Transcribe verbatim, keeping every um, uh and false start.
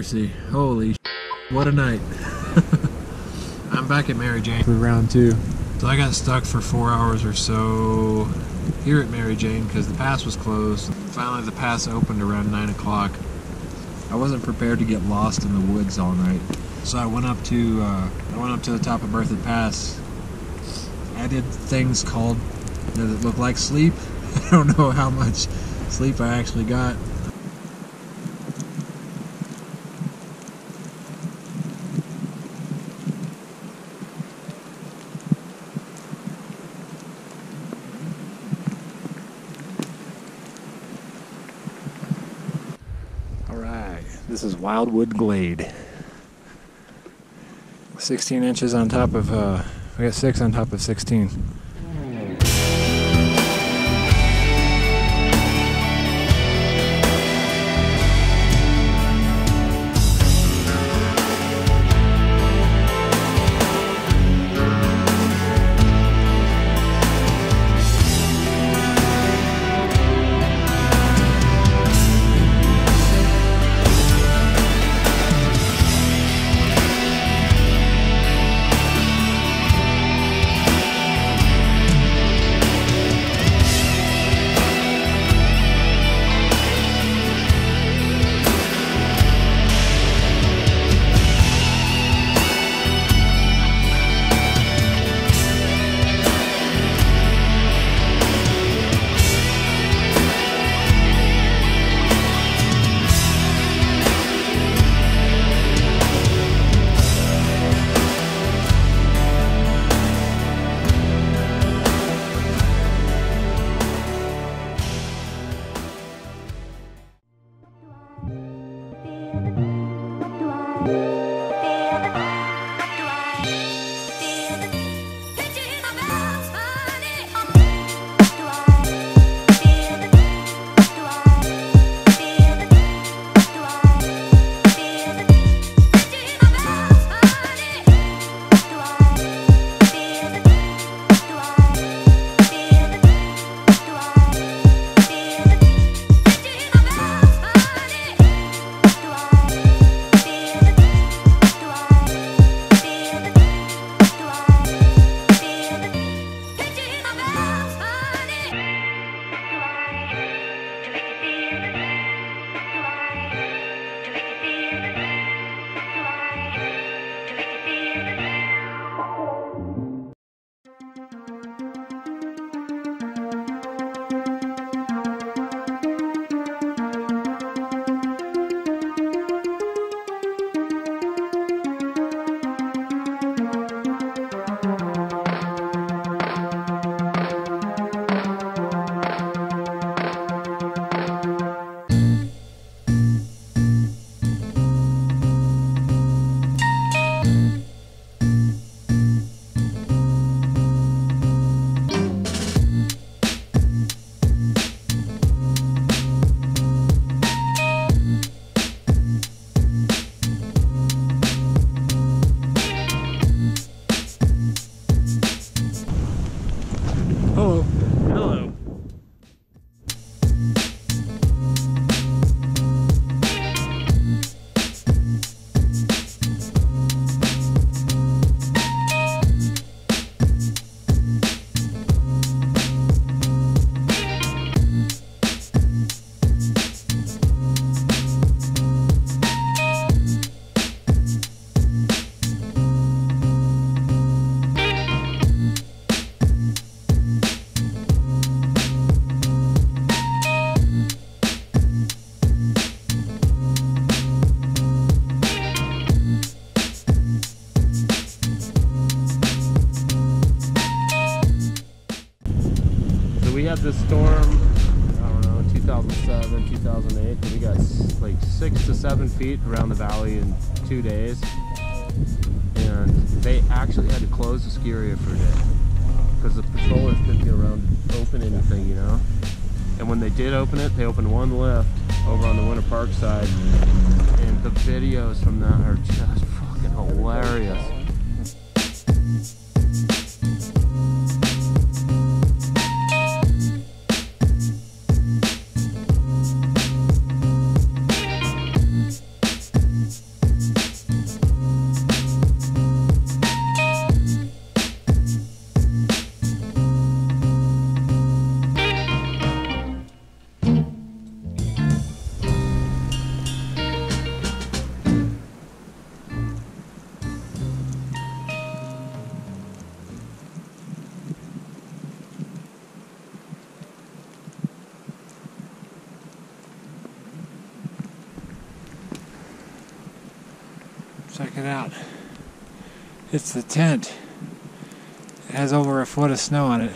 mercy. Holy shit, what a night. I'm back at Mary Jane for round two. So I got stuck for four hours or so here at Mary Jane because the pass was closed. Finally the pass opened around nine o'clock. I wasn't prepared to get lost in the woods all night. So I went up to uh, I went up to the top of Berthoud Pass. I did things called that looked like sleep. I don't know how much sleep I actually got. All right, this is Wildwood Glade. sixteen inches on top of, uh, we got six on top of sixteen. This storm, I don't know, two thousand seven, two thousand eight, we got like six to seven feet around the valley in two days, and they actually had to close the ski area for a day because the patrollers couldn't get around to open anything, you know. And when they did open it, they opened one lift over on the Winter Park side, and the videos from that are just fucking hilarious. Check it out. It's the tent. It has over a foot of snow on it.